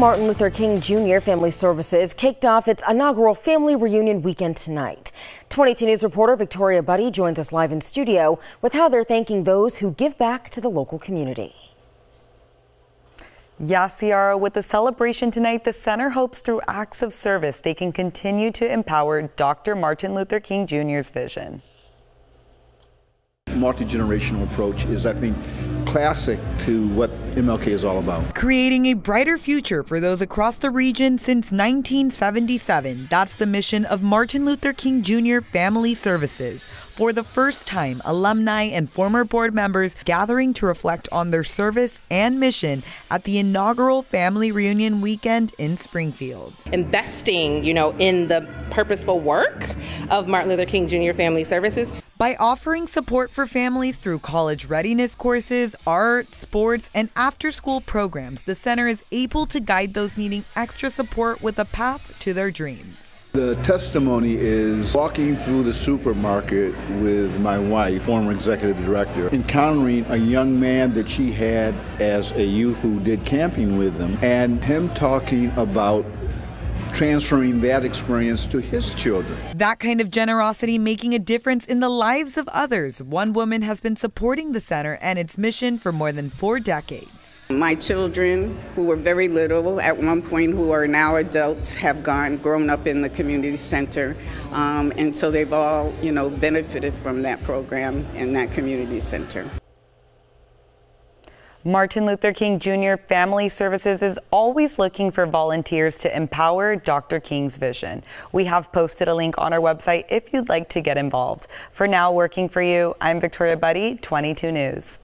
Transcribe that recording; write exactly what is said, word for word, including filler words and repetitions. Martin Luther King Junior Family Services kicked off its inaugural family reunion weekend tonight. twenty-two News reporter Victoria Buddy joins us live in studio with how they're thanking those who give back to the local community. Yeah, Ciara, with the celebration tonight, the center hopes through acts of service they can continue to empower Doctor Martin Luther King Junior's vision. Multi-generational approach is, I think, classic to what M L K is all about. Creating a brighter future for those across the region since nineteen seventy-seven. That's the mission of Martin Luther King Junior Family Services. For the first time, alumni and former board members gathering to reflect on their service and mission at the inaugural family reunion weekend in Springfield. Investing, you know, in the purposeful work of Martin Luther King Junior Family Services. By offering support for families through college readiness courses, art, sports, and after-school programs, the center is able to guide those needing extra support with a path to their dreams. The testimony is walking through the supermarket with my wife, former executive director, encountering a young man that she had as a youth who did camping with them, and him talking about transferring that experience to his children. That kind of generosity making a difference in the lives of others. One woman has been supporting the center and its mission for more than four decades. My children, who were very little at one point, who are now adults, have gone grown up in the community center, um, and so they've all, you know, benefited from that program and that community center. Martin Luther King Junior Family Services is always looking for volunteers to empower Doctor King's vision. We have posted a link on our website if you'd like to get involved. For now, working for you, I'm Victoria Buddy, twenty-two News.